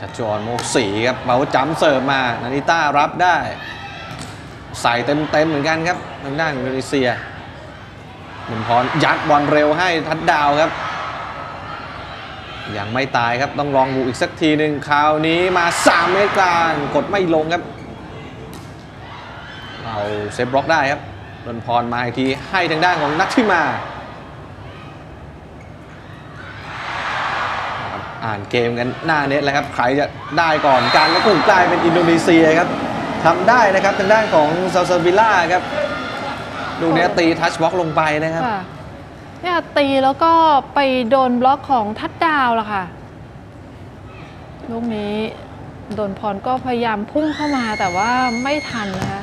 ชัชชุออนโมกศรีครับเบาจ้ำเสิร์ฟมานาริต้ารับได้ใส่เต็มเหมือนกันครับทางด้านอินโดนีเซียบุญพรยัดบอลเร็วให้ทัดดาวครับยังไม่ตายครับต้องลองดูอีกสักทีหนึ่งคราวนี้มา3เมตรกลางกดไม่ลงครับเอาเซฟบล็อกได้ครับบุญพรมาอีกทีให้ทางด้านของนัทธิมาอ่านเกมกันหน้าเน็ตแล้วครับใครจะได้ก่อนการและกลุ่มกลายเป็นอินโดนีเซียครับทำได้นะครับทางด้านของซาซาบิล่าครับดูเนี้ยตีทัชบล็อกลงไปนะครับเนี่ยตีแล้วก็ไปโดนบล็อกของทัดดาวล่ะค่ะลูกนี้โดนพรก็พยายามพุ่งเข้ามาแต่ว่าไม่ทันนะคะ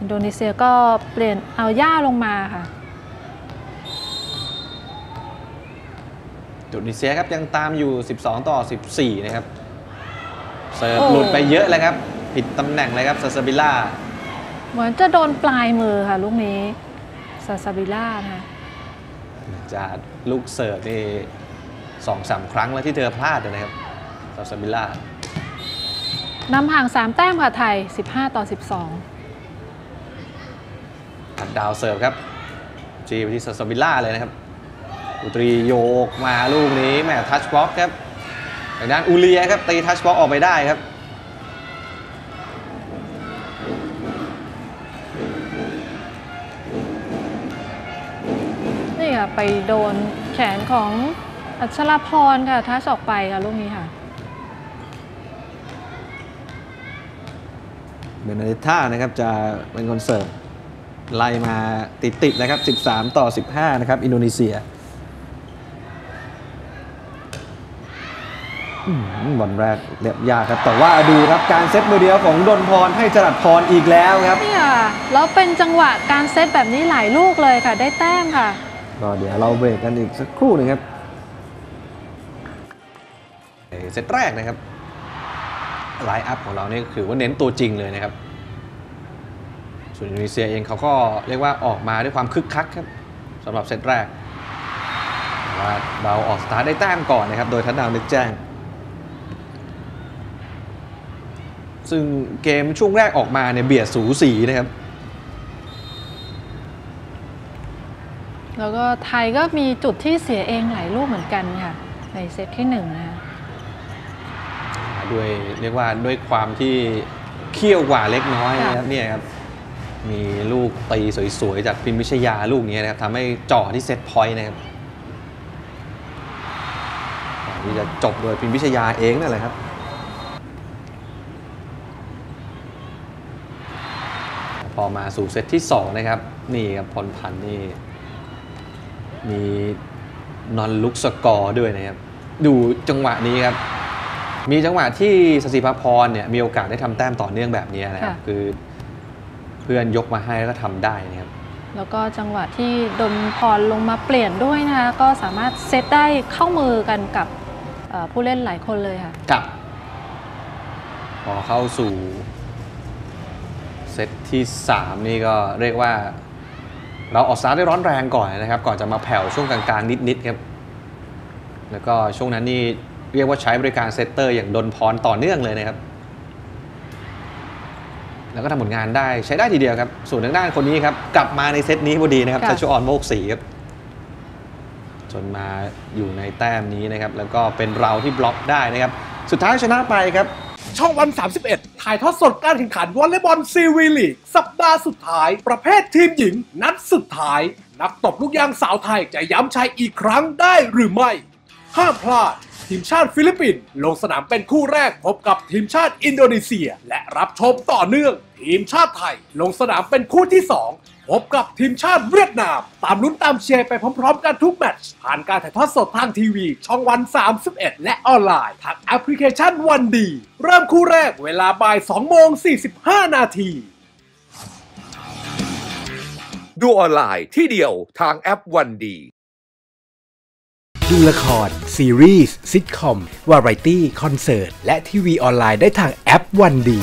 อินโดนีเซียก็เปลี่ยนเอาย่าลงมาค่ะอินโดนีเซียครับยังตามอยู่12-14นะครับเสิร์ฟหลุดไปเยอะเลยครับผิดตำแหน่งเลยครับซาซาบิล่าเหมือนจะโดนปลายมือค่ะลูกนี้ซาซาบิล่านะจะลูกเสิร์ฟนี่ 2-3 ครั้งแล้วที่เธอพลาดนะครับซาซาบิล่านำห่าง3แต้มค่ะไทย15-12ดาวเสิร์ฟครับจีไปที่ซาซาบิล่าเลยนะครับอุตรีโยกมาลูกนี้แม่ทัชบล็อกครับทางด้านอูเลียครับตีทัชบล็อกออกไปได้ครับนี่ค่ะไปโดนแขนของอัชราพรค่ะทัชออกไปค่ะลูกนี้ค่ะเบนเนตต้านะครับจะเป็นคนเสิร์ฟไล่มาติดนะครับ13-15นะครับอินโดนีเซียบอลแรกเรียบยากครับแต่ว่าดูครับการเซตมือเดียวของดลพรให้จรัสพรอีกแล้วครับนี่ค่ะแล้วเป็นจังหวะการเซตแบบนี้หลายลูกเลยค่ะได้แต้มค่ะก็เดี๋ยวเราเบรกกันอีกสักครู่หนึ่งครับเซตแรกนะครับไลน์อัพของเรานี่คือว่าเน้นตัวจริงเลยนะครับส่วนอินโดนีเซียเองเขาก็เรียกว่าออกมาด้วยความคึกคักครับสำหรับเซตแรกว่าเราออกสตาร์ทได้แต้มก่อนนะครับโดยทัดดาวนึกแจ้งซึ่งเกมช่วงแรกออกมาเนี่ยเบียดสูสีนะครับแล้วก็ไทยก็มีจุดที่เสียเองหลายลูกเหมือนกันค่ะในเซตที่1นะด้วยเรียกว่าด้วยความที่เขี้ยวกว่าเล็กน้อยนะครับเนี่ยครับมีลูกตีสวยๆจากพิมพิชยาลูกนี้นะครับทำให้จ่อที่เซตพอยต์นะครับที่จะจบโดยพิมพิชยาเองนั่นแหละครับพอมาสู่เซตที่2นะครับนี่ครับพรพันธ์นี่มีนอนลุกสกอร์ด้วยนะครับดูจังหวะนี้ครับมีจังหวะที่สศิภาพรเนี่ยมีโอกาสได้ทำแต้มต่อเนื่องแบบนี้นะครับคือเพื่อนยกมาให้แล้วก็ทำได้นะครับแล้วก็จังหวะที่ดลพรลงมาเปลี่ยนด้วยนะคะก็สามารถเซตได้เข้ามือกันกับผู้เล่นหลายคนเลยค่ะกับพอเข้าสู่เซตที่3นี่ก็เรียกว่าเราออกสตาร์ทได้ร้อนแรงก่อนนะครับก่อนจะมาแผ่วช่วงกลางๆนิดๆครับแล้วก็ช่วงนั้นนี่เรียกว่าใช้บริการเซตเตอร์อย่างดลพรต่อเนื่องเลยนะครับแล้วก็ทำผลงานได้ใช้ได้ทีเดียวครับส่วนทางด้านคนนี้ครับกลับมาในเซตนี้พอดีนะครับชัชชุออนโมกศรีครับจนมาอยู่ในแต้มนี้นะครับแล้วก็เป็นเราที่บล็อกได้นะครับสุดท้ายชนะไปครับช่องวัน31ถ่ายทอดสดการแข่งขันวอลเลย์บอลซีวีลีกสัปดาห์สุดท้ายประเภททีมหญิงนัดสุดท้ายนักตบลูกยางสาวไทยจะย้ำชัยอีกครั้งได้หรือไม่ห้ามพลาดทีมชาติฟิลิปปินส์ลงสนามเป็นคู่แรกพบกับทีมชาติอินโดนีเซียและรับชมต่อเนื่องทีมชาติไทยลงสนามเป็นคู่ที่2พบกับทีมชาติเวียดนามตามลุ้นตามเชียร์ไปพร้อมๆกันทุกแมตช์ผ่านการถ่ายทอดสดทางทีวีช่องวัน31และออนไลน์ทางแอปพลิเคชันวันดีเริ่มคู่แรกเวลาบ่าย 2:45 น.ดูออนไลน์ที่เดียวทางแอปวันดีดูละครซีรีส์ซิทคอมวาไรตี้คอนเสิร์ตและทีวีออนไลน์ได้ทางแอปวันดี